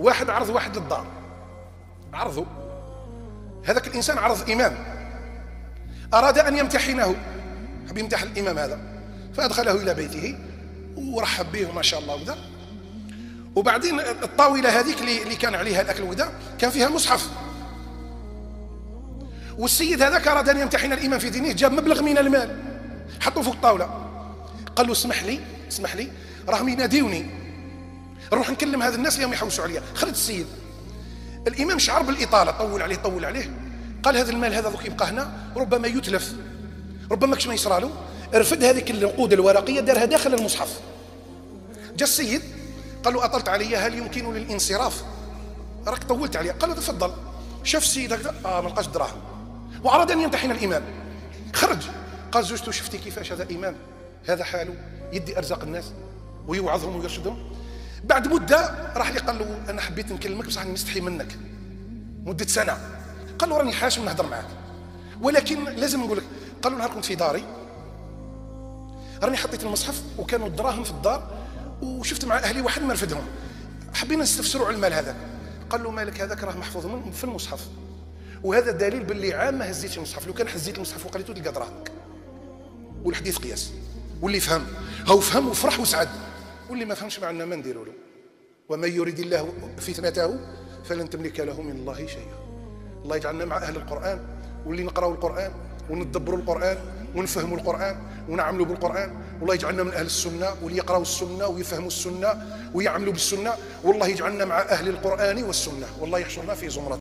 واحد عرض واحد للدار، عرضه هذاك الإنسان عرض إمام، أراد أن يمتحنه، حب يمتحن الإمام هذا، فأدخله إلى بيته ورحب به ما شاء الله وذا. وبعدين الطاولة هذيك اللي كان عليها الأكل وذا كان فيها مصحف، والسيد هذاك أراد أن يمتحن الإمام في دينه، جاب مبلغ من المال حطوه فوق الطاولة، قال له اسمح لي راهم يناديوني، نروح نكلم هذا الناس اللي هم يحوسوا عليا. خرج السيد، الإمام شعر بالإطالة، طول عليه، قال هذا المال هذا دوك يبقى هنا، ربما يتلف، ربما كش ما يصرالو. رفد هذيك النقود الورقية دارها داخل المصحف. جا السيد قال له أطلت علي، هل يمكن للانصراف؟ راك طولت عليا. قال له تفضل. شاف السيد هكذا ما لقاش دراهم، وأراد أن يمتحن الإمام. خرج قال زوجته شفتي كيفاش هذا إمام، هذا حاله يدي أرزاق الناس ويوعظهم ويرشدهم. بعد مدة راح لي قال له أنا حبيت نكلمك بصح نستحي منك مدة سنة. قال له راني حاشم نهضر معاك، ولكن لازم نقول لك. قال له نهار كنت في داري راني حطيت المصحف وكانوا الدراهم في الدار، وشفت مع أهلي واحد ما رفدهم، حبينا نستفسروا على المال هذاك. قال له مالك هذاك راه محفوظ في المصحف، وهذا دليل باللي عام ما هزيتش المصحف، لو كان هزيت المصحف وقريته تلقى دراهمك. والحديث قياس، واللي فهم هو فهم وفرح وسعد، واللي ما فهمش معنا ما نديروا له. ومن يريد الله فتنته فلن تملك له من الله شيئا. الله يجعلنا مع اهل القران، واللي نقراوا القران وندبروا القران ونفهموا القران ونعملوا بالقران، والله يجعلنا من اهل السنه واللي يقراوا السنه ويفهموا السنه ويعملوا بالسنه، والله يجعلنا مع اهل القران والسنه، والله يحشرنا في زمرته.